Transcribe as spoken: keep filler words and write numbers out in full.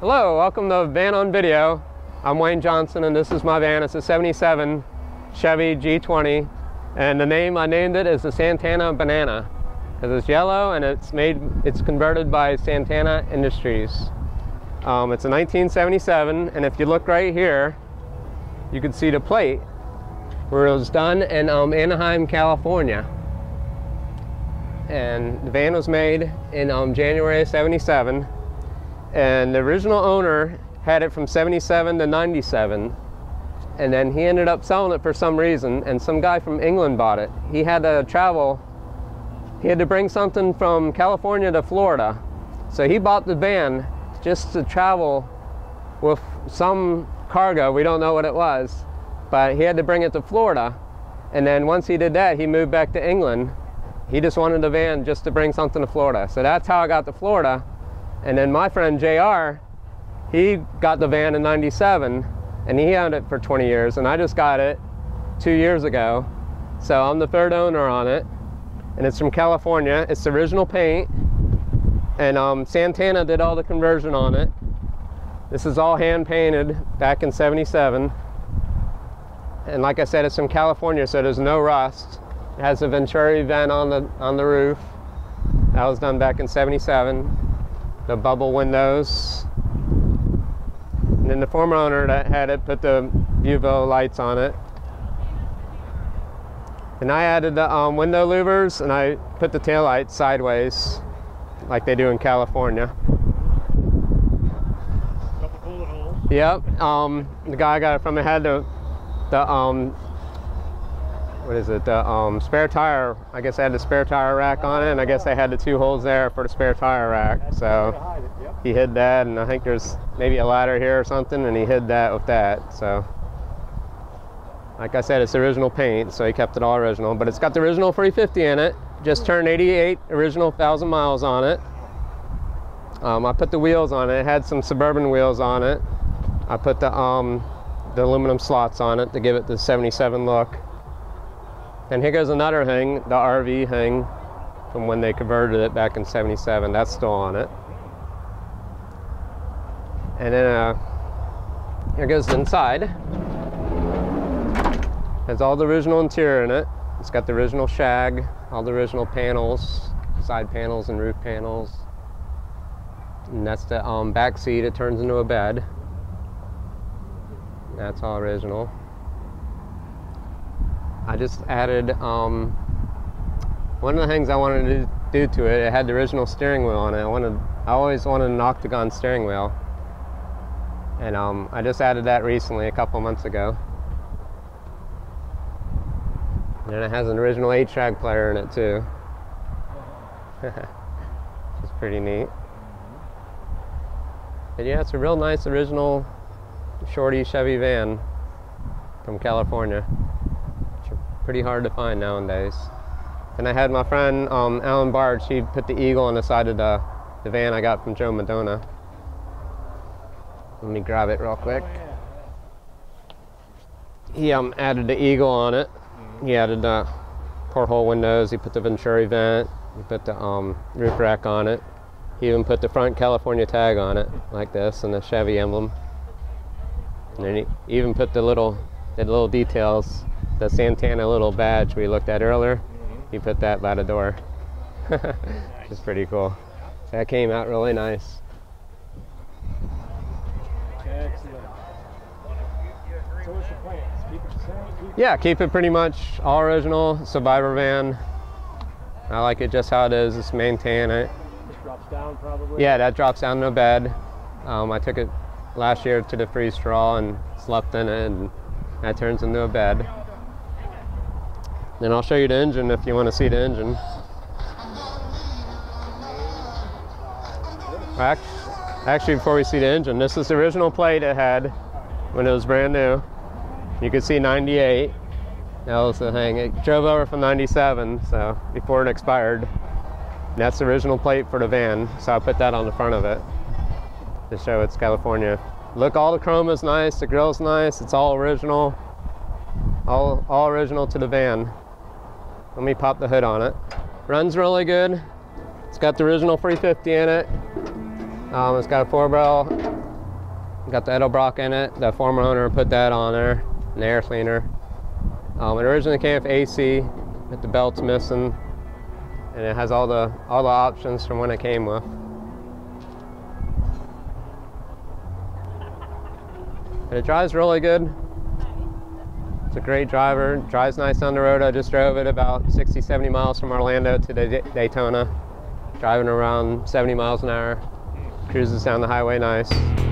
Hello, welcome to Van on Video. I'm Wayne Johnson and this is my van. It's a seventy-seven Chevy G twenty and the name I named it is the Santana Banana because it's yellow and it's made, it's converted by Santana Industries. Um, it's a nineteen seventy-seven and if you look right here you can see the plate where it was done in um, Anaheim, California. And the van was made in um, January of seventy-seven. And the original owner had it from seventy-seven to ninety-seven, and then he ended up selling it for some reason, and some guy from England bought it. He had to travel, he had to bring something from California to Florida, so he bought the van just to travel with some cargo, we don't know what it was, but he had to bring it to Florida, and then once he did that, he moved back to England. He just wanted the van just to bring something to Florida, so that's how I got to Florida. And then my friend J R, he got the van in ninety-seven and he owned it for twenty years and I just got it two years ago. So I'm the third owner on it and it's from California. It's the original paint and um, Santana did all the conversion on it. This is all hand painted back in seventy-seven. And like I said, it's from California so there's no rust. It has a Venturi vent on the, on the roof. That was done back in seventy-seven. The bubble windows, and then the former owner that had it put the Vuvo lights on it, and I added the um, window louvers and I put the taillights sideways like they do in California. Couple bullet holes. Yep, um, the guy got it from, it had the, the um, what is it, the um, spare tire, I guess I had the spare tire rack on it and I guess they had the two holes there for the spare tire rack, so he hid that and I think there's maybe a ladder here or something and he hid that with that, so like I said it's original paint so he kept it all original, but it's got the original three fifty in it, just turned eighty-eight, original thousand miles on it. um, I put the wheels on it, it had some Suburban wheels on it. I put the, um, the aluminum slots on it to give it the seventy-seven look. And here goes another hang, the R V hang, from when they converted it back in seventy-seven. That's still on it. And then uh, here goes the inside. It has all the original interior in it. It's got the original shag, all the original panels, side panels and roof panels. And that's the um, back seat. It turns into a bed. That's all original. I just added um, one of the things I wanted to do to it. It had the original steering wheel on it. I wanted, I always wanted an octagon steering wheel, and um, I just added that recently, a couple months ago. And it has an original eight track player in it too. It's pretty neat. But yeah, it's a real nice original shorty Chevy van from California. Pretty hard to find nowadays. And I had my friend um, Alan Bard, she put the eagle on the side of the, the van I got from Joe Madonna. Let me grab it real quick. Oh, yeah. He um, added the eagle on it. Mm-hmm. He added the porthole windows, he put the Venturi vent, he put the um, roof rack on it. He even put the front California tag on it, like this, and the Chevy emblem. And then he even put the little, the little details, the Santana little badge we looked at earlier, he put that by the door. Which is pretty cool. That came out really nice. Excellent. So what's your plan? Keep it same, keep yeah, keep it pretty much all original, survivor van. I like it just how it is, just maintain it. It drops down probably? Yeah, that drops down to a bed. Um, I took it last year to the free straw and slept in it and that turns into a bed. Then I'll show you the engine if you want to see the engine. Actually, before we see the engine, this is the original plate it had when it was brand new. You can see ninety-eight. That was the thing. It drove over from ninety-seven, so before it expired. And that's the original plate for the van, so I put that on the front of it to show it's California. Look, all the chrome is nice, the grill's nice, it's all original. All, all original to the van. Let me pop the hood on it. Runs really good. It's got the original three fifty in it. Um, it's got a four barrel Got the Edelbrock in it. The former owner put that on there, an air cleaner. Um, it originally came with A C, with the belts missing, and it has all the all the options from when it came with. And it drives really good. It's a great driver. Drives nice on the road. I just drove it about sixty, seventy miles from Orlando to the Daytona, driving around seventy miles an hour. Cruises down the highway nice.